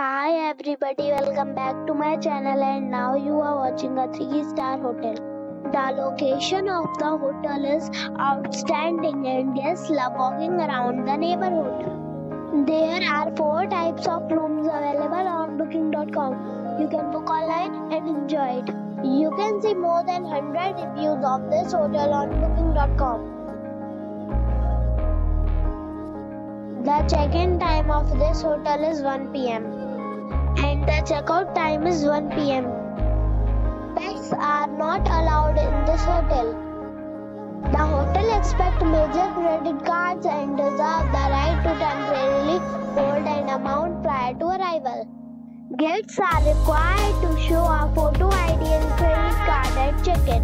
Hi everybody, welcome back to my channel and now you are watching a 3-star hotel. The location of the hotel is outstanding and guests love walking around the neighborhood. There are 4 types of rooms available on booking.com. You can book online and enjoy it. You can see more than 100 reviews of this hotel on booking.com. The check-in time of this hotel is 1 p.m. and the check-out time is 1 p.m. Pets are not allowed in this hotel. The hotel accepts major credit cards and reserves the right to temporarily hold an amount prior to arrival. Guests are required to show a photo ID and credit card at check-in.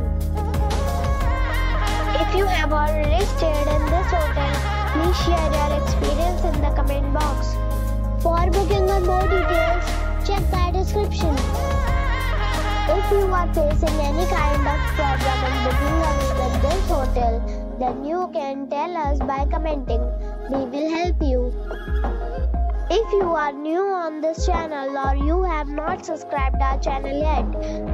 If you have already stayed in this hotel, please share your experience in the comment box. For booking or more details, check the description. If you are facing any kind of problem in booking a room at this hotel, then you can tell us by commenting. We will help you. If you are new on this channel or you have not subscribed our channel yet,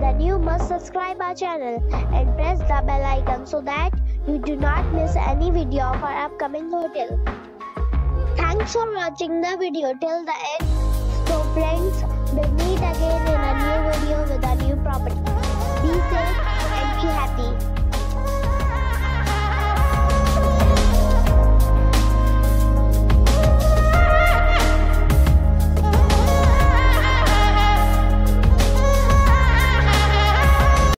then you must subscribe our channel and press the bell icon so that you do not miss any video of our upcoming hotel. Thanks for watching the video till the end. So friends, we'll meet again in a new video with a new property. Be safe and be happy.